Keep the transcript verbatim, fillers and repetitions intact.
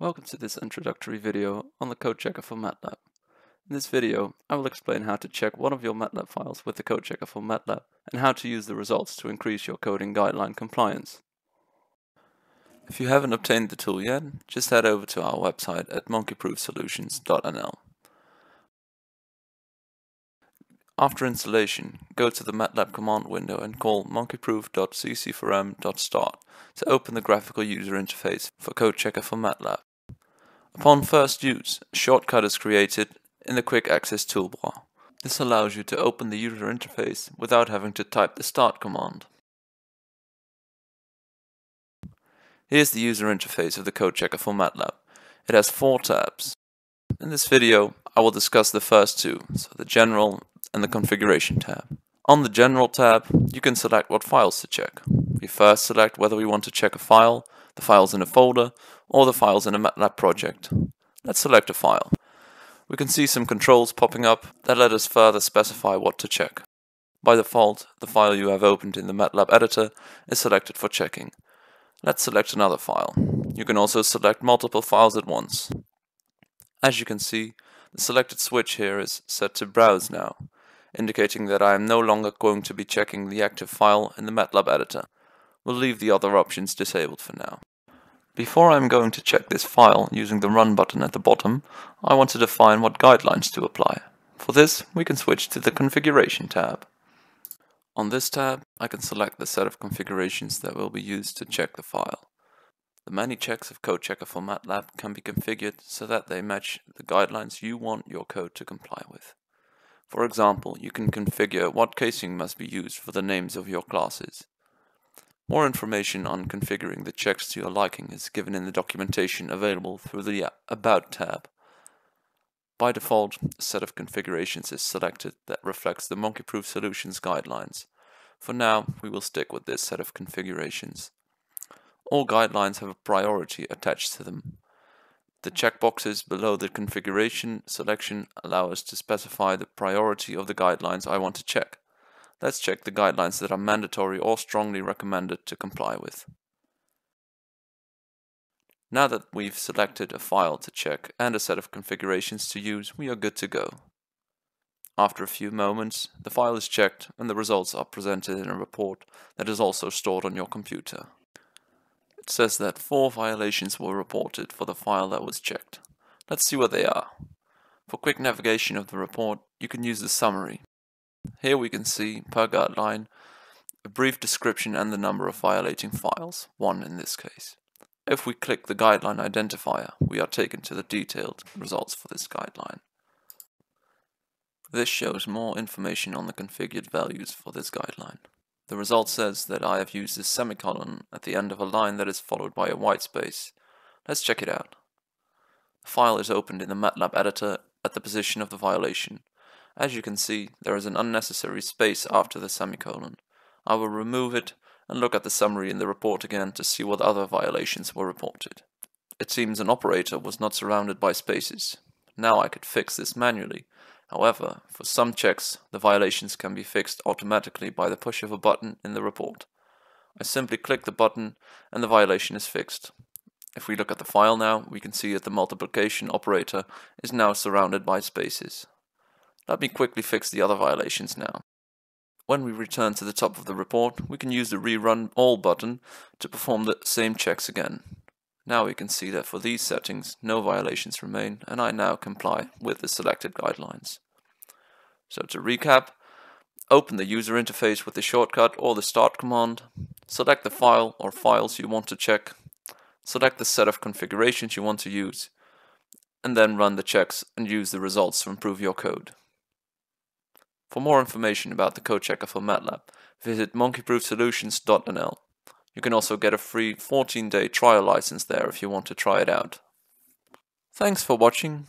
Welcome to this introductory video on the Code Checker for MATLAB. In this video, I will explain how to check one of your MATLAB files with the Code Checker for MATLAB and how to use the results to increase your coding guideline compliance. If you haven't obtained the tool yet, just head over to our website at monkey proof solutions dot n l. After installation, go to the MATLAB command window and call monkey proof dot c c four m dot start to open the graphical user interface for Code Checker for MATLAB. Upon first use, a shortcut is created in the Quick Access toolbar. This allows you to open the user interface without having to type the start command. Here's the user interface of the Code Checker for MATLAB. It has four tabs. In this video, I will discuss the first two, so the General and the Configuration tab. On the General tab, you can select what files to check. We first select whether we want to check a file, the files in a folder, or the files in a MATLAB project. Let's select a file. We can see some controls popping up that let us further specify what to check. By default, the file you have opened in the MATLAB editor is selected for checking. Let's select another file. You can also select multiple files at once. As you can see, the selected switch here is set to Browse Now, indicating that I am no longer going to be checking the active file in the MATLAB editor. We'll leave the other options disabled for now. Before I'm going to check this file using the Run button at the bottom, I want to define what guidelines to apply. For this, we can switch to the Configuration tab. On this tab, I can select the set of configurations that will be used to check the file. The many checks of Code Checker for MATLAB can be configured so that they match the guidelines you want your code to comply with. For example, you can configure what casing must be used for the names of your classes. More information on configuring the checks to your liking is given in the documentation available through the About tab. By default, a set of configurations is selected that reflects the MonkeyProof Solutions guidelines. For now, we will stick with this set of configurations. All guidelines have a priority attached to them. The checkboxes below the configuration selection allow us to specify the priority of the guidelines I want to check. Let's check the guidelines that are mandatory or strongly recommended to comply with. Now that we've selected a file to check and a set of configurations to use, we are good to go. After a few moments, the file is checked and the results are presented in a report that is also stored on your computer. It says that four violations were reported for the file that was checked. Let's see what they are. For quick navigation of the report, you can use the summary. Here we can see, per guideline, a brief description and the number of violating files, one in this case. If we click the guideline identifier, we are taken to the detailed results for this guideline. This shows more information on the configured values for this guideline. The result says that I have used a semicolon at the end of a line that is followed by a white space. Let's check it out. The file is opened in the MATLAB editor at the position of the violation. As you can see, there is an unnecessary space after the semicolon. I will remove it and look at the summary in the report again to see what other violations were reported. It seems an operator was not surrounded by spaces. Now I could fix this manually. However, for some checks, the violations can be fixed automatically by the push of a button in the report. I simply click the button and the violation is fixed. If we look at the file now, we can see that the multiplication operator is now surrounded by spaces. Let me quickly fix the other violations now. When we return to the top of the report, we can use the Rerun All button to perform the same checks again. Now we can see that for these settings, no violations remain, and I now comply with the selected guidelines. So to recap, open the user interface with the shortcut or the start command, select the file or files you want to check, select the set of configurations you want to use, and then run the checks and use the results to improve your code. For more information about the Code Checker for MATLAB, visit monkey proof solutions dot n l. You can also get a free fourteen day trial license there if you want to try it out. Thanks for watching.